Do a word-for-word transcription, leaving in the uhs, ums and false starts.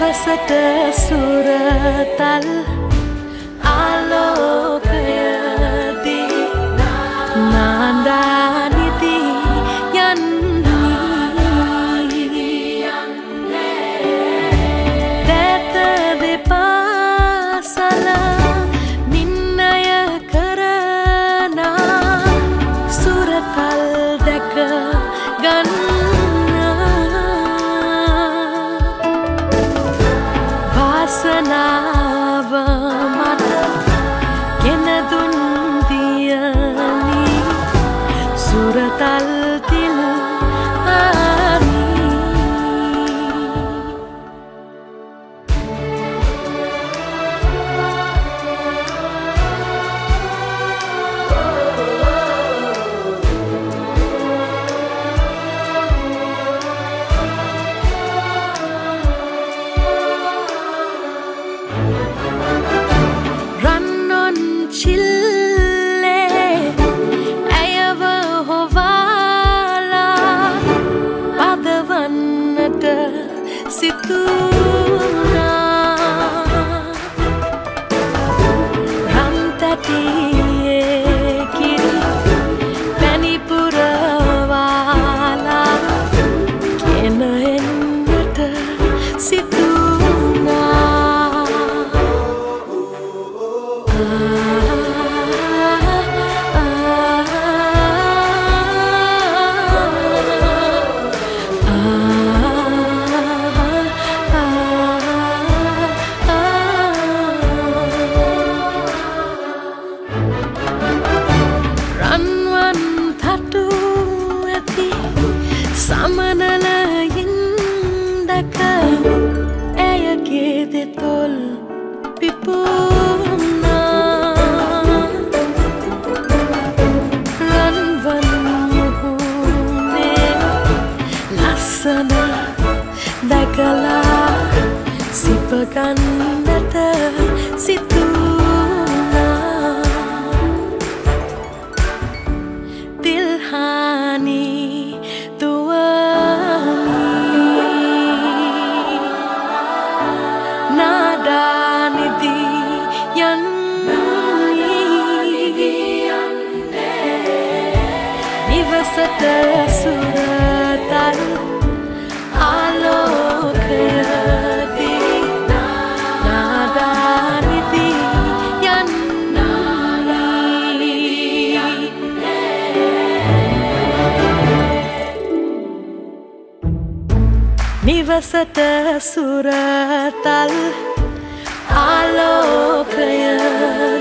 văsătă surătal alokayati nandaniti yanni deta de pasala minnaya karana surătal deka gan Sanava mata kena dundiyani suratal til ami situna ramtatiye kiri panipuravala kena ennata situna Dakala sipakandata situna tilhani tuani nadaniti yanni nivasata surataru Nivasata suratal alokaya